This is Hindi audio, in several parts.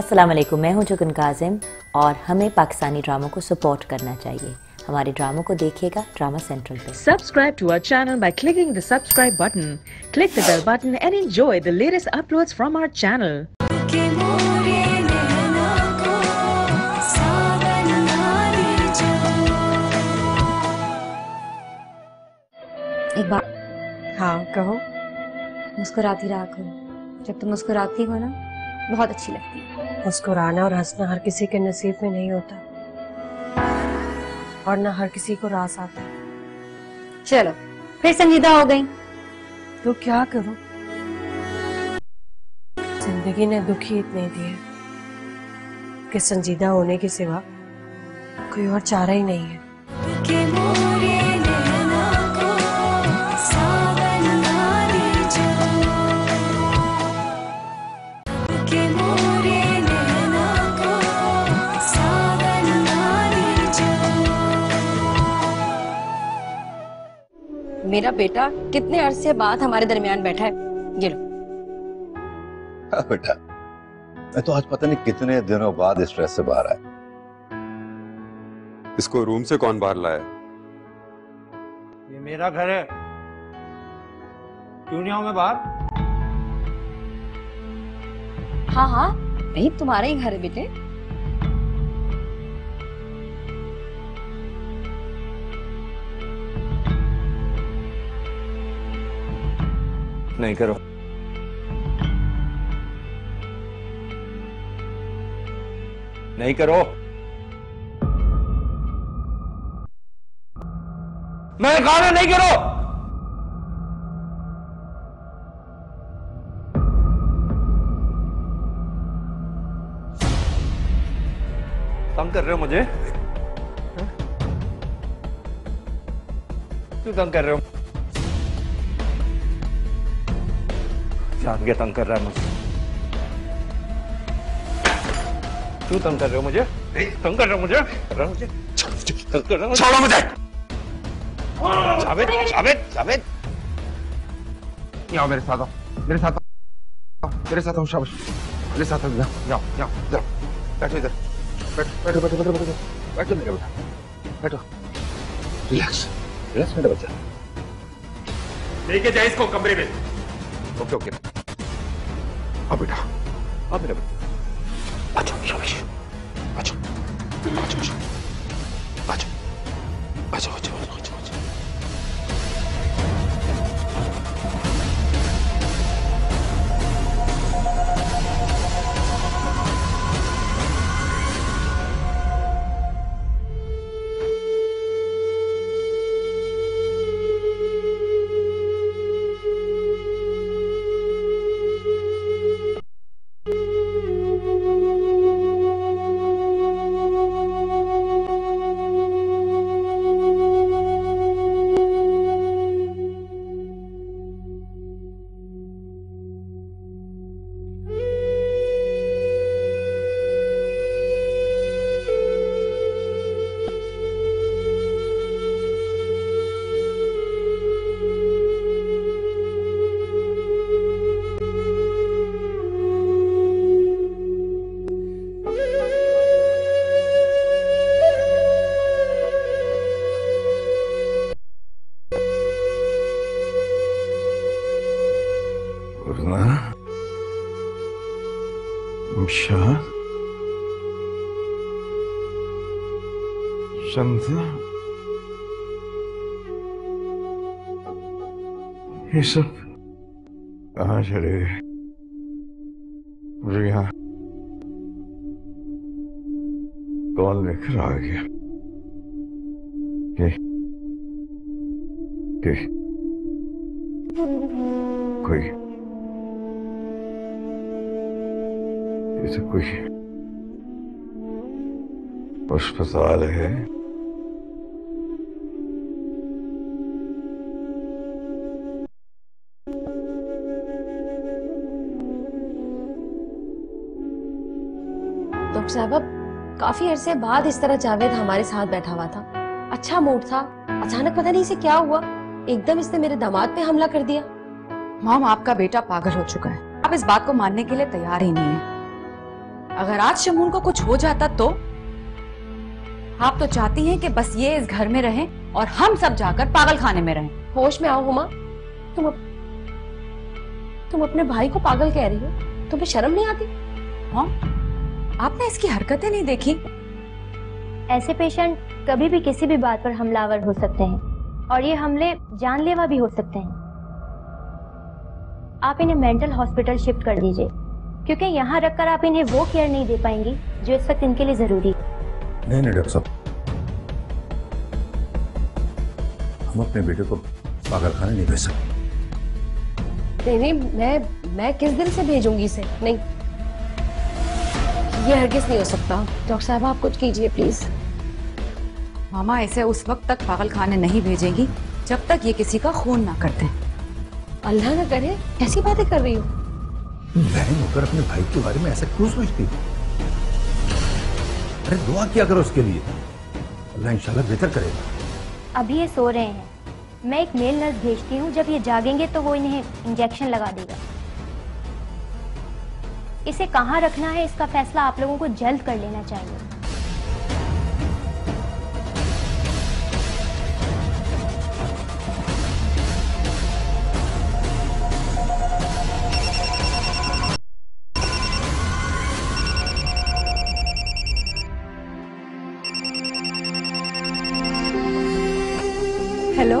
अस्सलाम वालेकुम, मैं हूं जुकुन काज़िम और हमें पाकिस्तानी ड्रामों को सपोर्ट करना चाहिए। हमारे ड्रामों को देखिएगा ड्रामा सेंट्रल पे। Subscribe to our channel by clicking the subscribe button, click the bell button and enjoy the latest uploads from our channel. एक बात, हाँ कहो। मुस्कुराती राखो, जब तुम मुस्कुराती हो ना बहुत अच्छी लगती है। मुस्कुराना और हंसना हर किसी के नसीब में नहीं होता और ना हर किसी को रास आता। चलो फिर संजीदा हो गई तो क्या करूं, जिंदगी ने दुखी इतने दिए कि संजीदा होने के सिवा कोई और चारा ही नहीं है। मेरा बेटा कितने अरसे बाद हमारे दरमियान बैठा है। ये लो। हाँ बेटा, मैं तो आज पता नहीं कितने दिनों बाद इस स्ट्रेस से बाहर आया। इसको रूम से कौन बाहर लाया? ये मेरा घर है, क्यों नहीं आऊं मैं बाहर? हाँ हाँ भाई, तुम्हारा ही घर है बेटे। नहीं करो, नहीं करो, मैं गाना नहीं करो। तंग कर रहे हो मुझे, हा? क्यों तंग कर रहे हो? जान के तंग कर रहा है मुझे। क्यों तंग कर रहे हो मुझे? तंग कर रहा मुझे, तंग कर रहा मुझे, छोड़ो मुझे। जावेद, जावेद, जावेद, आओ मेरे साथ, आओ मेरे साथ, मेरे साथ आओ, शाबाश मेरे साथ आओ, आओ आओ, बैठो इधर, बैठो बैठो बैठो बैठो बैठो मेरे बेटा, बैठो, रिलैक्स रिलैक्स मेरा बच्चा। लेके जाए इसको कमरे में। ओके ओके, अब बेटा, अब मेरा बेटा, अच्छा शाबाश, अच्छा अच्छा अच्छा अच्छा अच्छा अच्छा अच्छा। ये सब कहाँ चले गए? मुझे यहाँ कौन लेकर आ गया? के कोई, ये तो कोई अस्पताल है। साहब, अब काफी अरसे बाद इस तरह जावेद हमारे साथ बैठा हुआ था। अच्छा मूड था, अचानक पता नहीं इसे क्या हुआ, एकदम इसने मेरे दामाद पे हमला कर दिया। माम, आपका बेटा पागल हो चुका है, आप इस बात को मानने के लिए तैयार ही नहीं है। अगर आज शमून को कुछ हो जाता तो आप तो चाहती हैं कि बस ये इस घर में रहें और हम सब जाकर पागलखाने में रहें। होश में आओ हुमा, तुम अपने भाई को पागल कह रही हो, तुम्हें शर्म नहीं आती? हाँ, आपने इसकी हरकतें नहीं देखी? ऐसे पेशेंट कभी भी किसी भी बात पर हमलावर हो सकते हैं और ये हमले जानलेवा भी हो सकते हैं। आप इन्हें मेंटल हॉस्पिटल शिफ्ट कर दीजिए क्योंकि यहाँ रखकर आप इन्हें वो केयर नहीं दे पाएंगी जो इस वक्त इनके लिए जरूरी है। नहीं नहीं डॉक्टर साहब, हम अपने बेटे को पागलखाने नहीं भेज सकते। नहीं नहीं, मैं किस दिन से भेजूंगी इसे? नहीं, ये हरगिज नहीं हो सकता। डॉक्टर साहब आप कुछ कीजिए प्लीज। मामा इसे उस वक्त तक पागलखाने नहीं भेजेंगी जब तक ये किसी का खून ना करते। अल्लाह ना करे, ऐसी बातें कर रही हो? बहन होकर अपने भाई के बारे में ऐसा क्यों सोचती है? अरे दुआ किया करो उसके लिए, अल्लाह इंशाल्लाह बेहतर करेगा। अभी ये सो रहे हैं, मैं एक मेल नर्स भेजती हूँ, जब ये जागेंगे तो वो इन्हें इंजेक्शन लगा देगा। इसे कहाँ रखना है इसका फैसला आप लोगों को जल्द कर लेना चाहिए। हेलो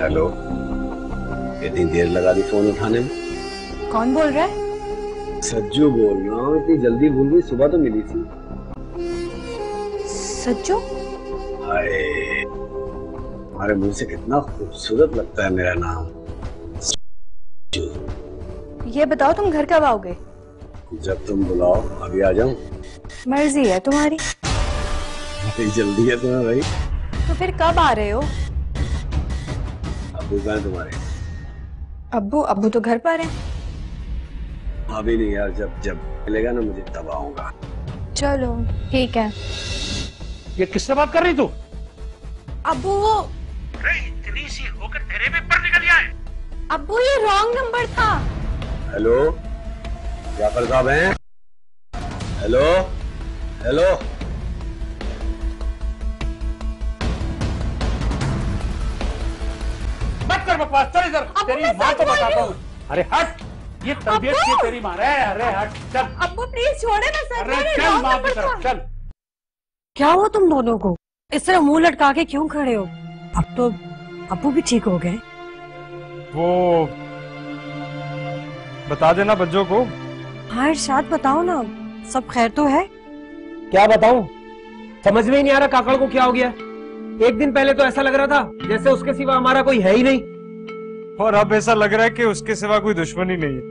हेलो, इतनी देर लगा दी फोन उठाने में? कौन बोल रहा है? सज्जू बोल रहा हूँ। इतनी जल्दी भूल गई, सुबह तो मिली थी। सज्जू? हाय, तुम्हारे मुंह से कितना खूबसूरत लगता है मेरा नाम। ये बताओ तुम घर कब आओगे? जब तुम बुलाओ, अभी आ जाऊँ। मर्जी है तुम्हारी। बड़ी जल्दी है तुम्हें भाई। तो फिर कब आ रहे हो? अब्बू कहाँ है तुम्हारे? अब्बू अब्बू तो घर पर हैं। अभी नहीं यार, जब जब मिलेगा ना मुझे तब आऊंगा। चलो ठीक है। ये किससे बात कर रही तू? अब्बू वो इतनी सी होकर तेरे में पर निकल गया है। अब्बू ये रॉन्ग नंबर था। हेलो जाफर साहब हैं? हेलो हेलो, तेरी माँ को बताता हूँ। अरे हट, ये तबीयत की तेरी माँ। अरे हट चल। अब्बू प्लीज छोड़े ना सर। अरे चल माँ की तरफ चल। क्या हुआ तुम दोनों को? इस तरह मुंह लटका के क्यों खड़े हो? अब तो अब्बू भी ठीक हो गए। वो बता देना बच्चों को। हाँ इरशाद बताओ ना, सब खैर तो है? क्या बताऊँ, समझ में ही नहीं आ रहा काकड़ को क्या हो गया। एक दिन पहले तो ऐसा लग रहा था जैसे उसके सिवा हमारा कोई है ही नहीं, और अब ऐसा लग रहा है कि उसके सिवा कोई दुश्मन ही नहीं है।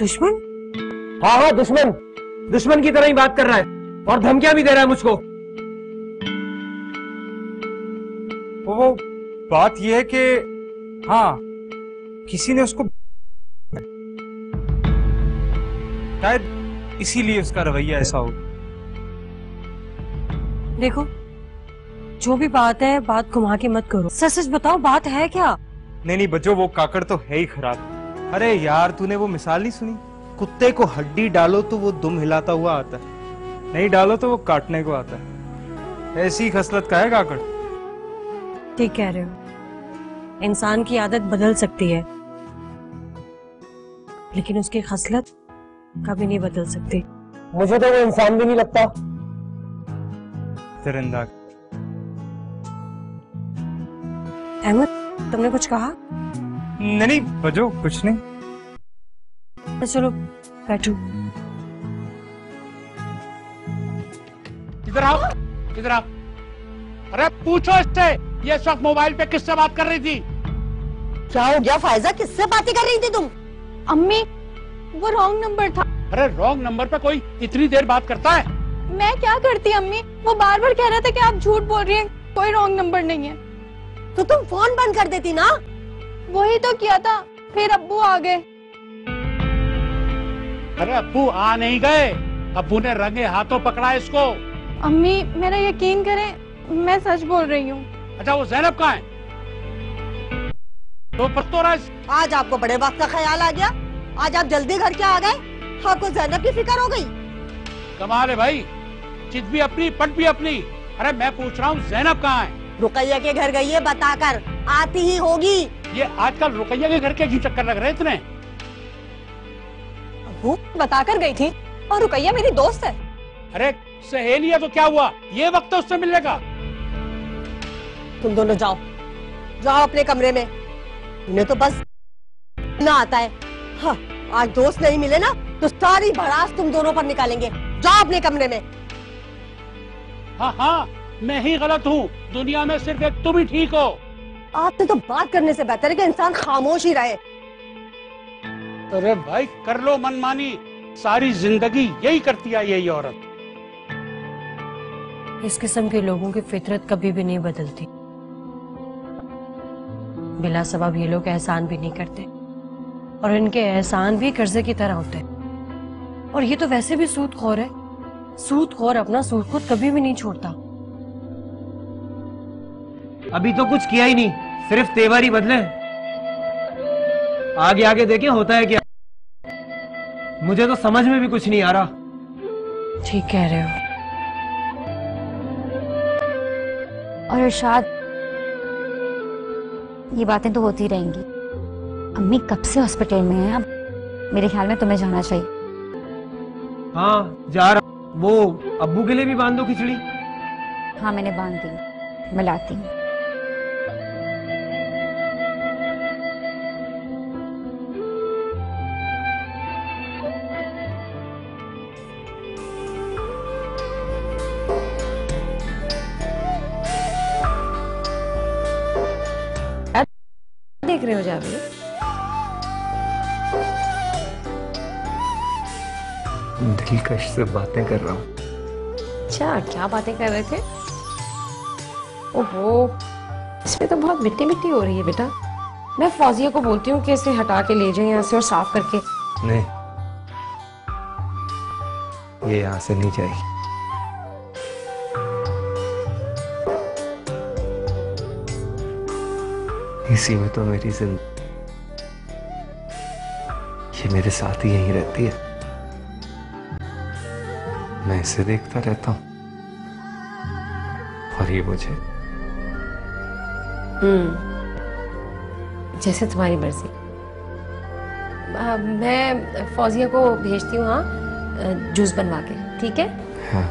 दुश्मन? हाँ हाँ दुश्मन, दुश्मन की तरह ही बात कर रहा है और धमकियां भी दे रहा है मुझको। वो बात ये है कि हाँ किसी ने उसको, शायद इसीलिए उसका रवैया ऐसा हो। देखो जो भी बात है, बात घुमा के मत करो, सच सच बताओ बात है क्या। नहीं नहीं बच्चों, वो काकड़ तो है ही खराब। अरे यार तूने वो मिसाल नहीं सुनी, कुत्ते को हड्डी डालो तो वो दुम हिलाता हुआ आता है, नहीं डालो तो वो काटने को आता है। ऐसी खसलत का है काकड़। ठीक कह रहे हो, इंसान की आदत बदल सकती है लेकिन उसकी खसलत कभी नहीं बदल सकती। मुझे तो वो इंसान भी नहीं लगता। तिरंदा अहमद, तुमने कुछ कहा? नहीं बजो, कुछ नहीं। चलो बैठो। इधर आओ, इधर आओ। अरे पूछो इससे, ये इस वक्त मोबाइल पे किससे बात कर रही थी? क्या हो गया फायजा, किससे बातें कर रही थी तुम? अम्मी वो रॉन्ग नंबर था। अरे रॉन्ग नंबर पे कोई इतनी देर बात करता है? मैं क्या करती अम्मी, वो बार बार कह रहा था कि आप झूठ बोल रही हैं, कोई रॉन्ग नंबर नहीं है। तो तुम फोन बंद कर देती ना। वही तो किया था, फिर अब्बू आ गए। अरे अब्बू आ नहीं गए, अब्बू ने रंगे हाथों पकड़ा इसको। अम्मी मेरा यकीन करें, मैं सच बोल रही हूँ। अच्छा वो ज़ैनब कहाँ है? तो आज आपको बड़े वक्त का ख्याल आ गया, आज आप जल्दी घर के आ गए। आपको ज़ैनब की फिक्र हो गई। कमाल है भाई, चित भी अपनी पट भी अपनी। अरे मैं पूछ रहा हूँ ज़ैनब कहाँ है? रुकैया के घर गई है बताकर, आती ही होगी। ये आजकल रुकैया के घर के क्यों चक्कर लग रहे इतने? वो बताकर गई थी और रुकैया मेरी दोस्त है। अरे सहेली है तो क्या हुआ, ये वक्त है उससे मिलने का। तुम दोनों जाओ जाओ अपने कमरे में, उन्हें तो बस ना आता है। हाँ, आज दोस्त नहीं मिले ना तो सारी भड़ास तुम दोनों पर निकालेंगे। जाओ अपने कमरे में। हाँ हाँ, मैं ही गलत हूँ, दुनिया में सिर्फ एक तुम ही ठीक हो। आपने तो बात करने से बेहतर है कि इंसान खामोश ही रहे। अरे भाई कर लो मनमानी, सारी जिंदगी यही करती आई है ये औरत। इस किस्म के लोगों की फितरत कभी भी नहीं बदलती। बिला सबब ये लोग एहसान भी नहीं करते और इनके एहसान भी कर्जे की तरह होते हैं। और ये तो वैसे भी सूदखोर है, सूदखोर अपना सूद खुद कभी भी नहीं छोड़ता। अभी तो कुछ किया ही नहीं, सिर्फ तेवर ही बदले। आगे आगे देखें होता है क्या। मुझे तो समझ में भी कुछ नहीं आ रहा। ठीक कह रहे हो। और इरशाद, ये बातें तो होती रहेंगी। अम्मी कब से हॉस्पिटल में हैं? अब मेरे ख्याल में तुम्हें जाना चाहिए। हाँ जा रहा। वो अब्बू के लिए भी बांध दो खिचड़ी। हाँ मैंने बांध दी, मिलाती हूँ। देख रहे हो जावेद? दिलकश से बातें कर रहा हूँ। अच्छा क्या बातें कर रहे थे? ओहो, इसमें तो बहुत मिट्टी मिट्टी हो रही है बेटा। मैं फौजिया को बोलती हूँ कि इसे हटा के ले जाए यहाँ से और साफ करके। नहीं, ये यहाँ से नहीं जाएगी। इसी में तो मेरी जिंदगी, ये मेरे साथ ही यहीं रहती है। मैं इसे देखता रहता हूँ और ये मुझे। जैसे तुम्हारी मर्जी। मैं फौजिया को भेजती हूँ हाँ, जूस बनवा के। ठीक है हाँ।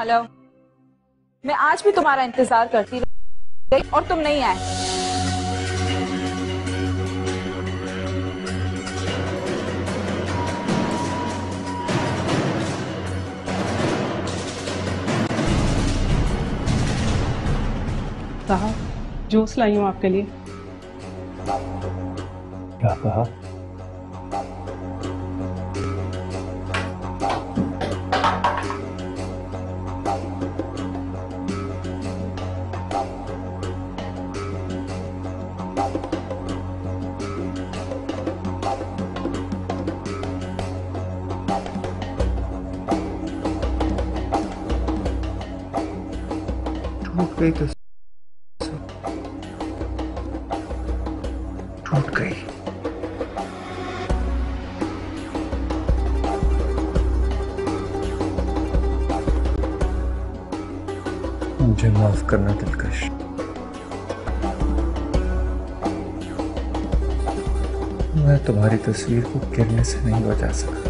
हेलो, मैं आज भी तुम्हारा इंतजार करती रही और तुम नहीं आए। साहब जूस लाई हूँ आपके लिए। क्या कहा? टूट गई। मुझे माफ करना दिलकश, मैं तुम्हारी तस्वीर को गिरने से नहीं बचा सका।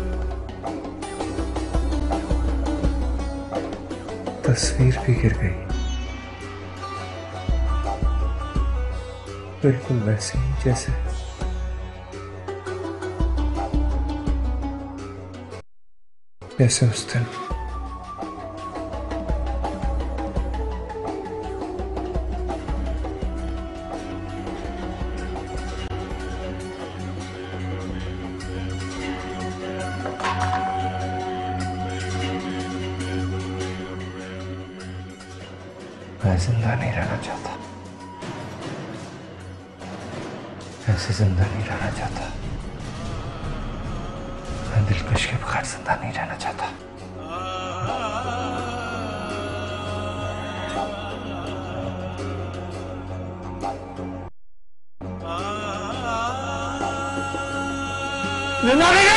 तस्वीर भी गिर गई, बिल्कुल वैसे ही जैसे उस दिन। मैं जिंदा नहीं रहना चाहता, ऐसे जिंदा नहीं रहना चाहता। मैं दिलकश के बगैर जिंदा नहीं रहना चाहता। जिंदा नहीं रहना चाहता।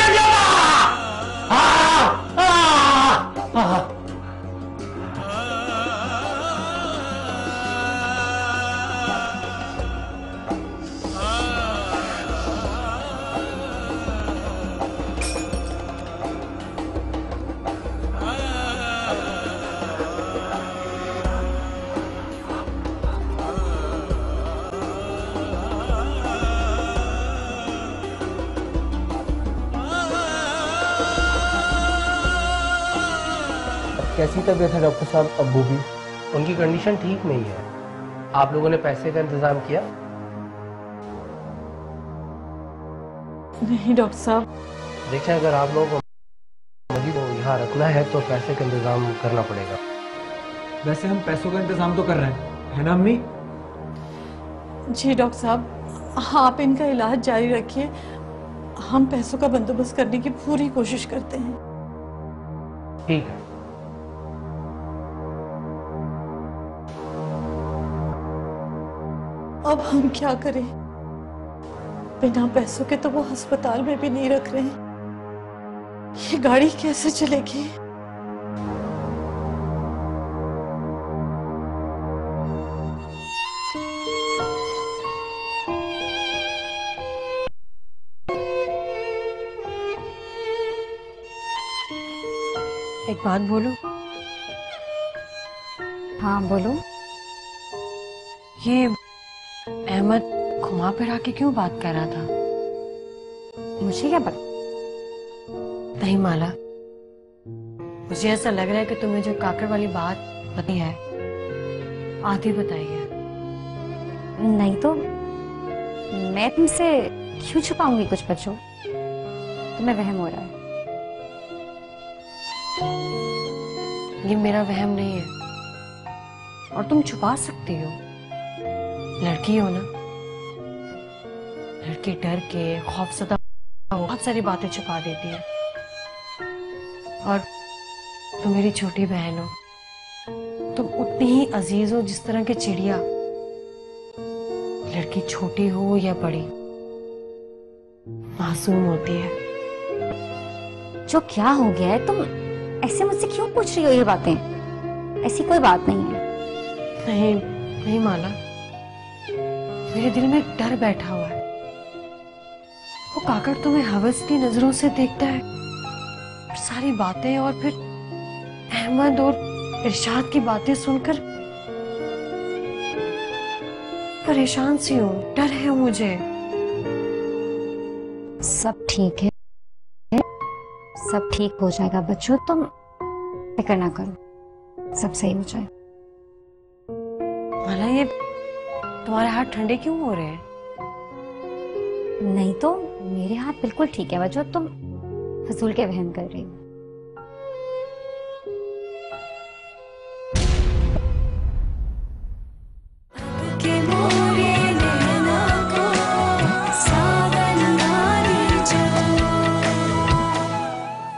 कैसी तबीयत है डॉक्टर साहब? अब्बू भी उनकी कंडीशन ठीक नहीं है। आप लोगों ने पैसे का इंतजाम किया? नहीं डॉक्टर साहब। देखें, अगर आप लोगों को मरीज को यहाँ रखना है तो पैसे का इंतजाम करना पड़ेगा। वैसे हम पैसों का इंतजाम तो कर रहे हैं, है ना अम्मी? जी डॉक्टर साहब, आप इनका इलाज जारी रखिए, हम पैसों का बंदोबस्त करने की पूरी कोशिश करते हैं। ठीक है। अब हम क्या करें? बिना पैसों के तो वो अस्पताल में भी नहीं रख रहे हैं। ये गाड़ी कैसे चलेगी? एक बात बोलूं? हाँ बोलो। ये अहमद घुमा फिरा के क्यों बात कर रहा था? मुझे क्या पता। नहीं माला, मुझे ऐसा लग रहा है कि तुम्हें जो काकड़ वाली बात पता है आधी बताई है। नहीं तो मैं तुमसे क्यों छुपाऊंगी कुछ बच्चों? तुम्हें वहम हो रहा है। ये मेरा वहम नहीं है और तुम छुपा सकती हो। लड़की हो ना, लड़की डर के खौफसदा बहुत सारी बातें छुपा देती है। और तुम मेरी छोटी बहन हो, तुम उतनी ही अजीज हो जिस तरह की चिड़िया। लड़की छोटी हो या बड़ी, मासूम होती है। जो क्या हो गया है? तुम ऐसे मुझसे क्यों पूछ रही हो ये बातें? ऐसी कोई बात नहीं है। नहीं नहीं माला, मेरे दिल में एक डर बैठा हुआ है। वो काकड़ तुम्हें हवस की नजरों से देखता है, और सारी बातें और फिर अहमद और इरशाद की बातें सुनकर परेशान सी हूँ। डर है मुझे। सब ठीक है, सब ठीक हो जाएगा बच्चों। तुम फिक्र ना करो, सब सही हो जाए। माला, ये तुम्हारे हाथ ठंडे क्यों हो रहे हैं? नहीं तो मेरे हाथ बिल्कुल ठीक है बच्चों, तुम फजूल के वहम कर रही हो।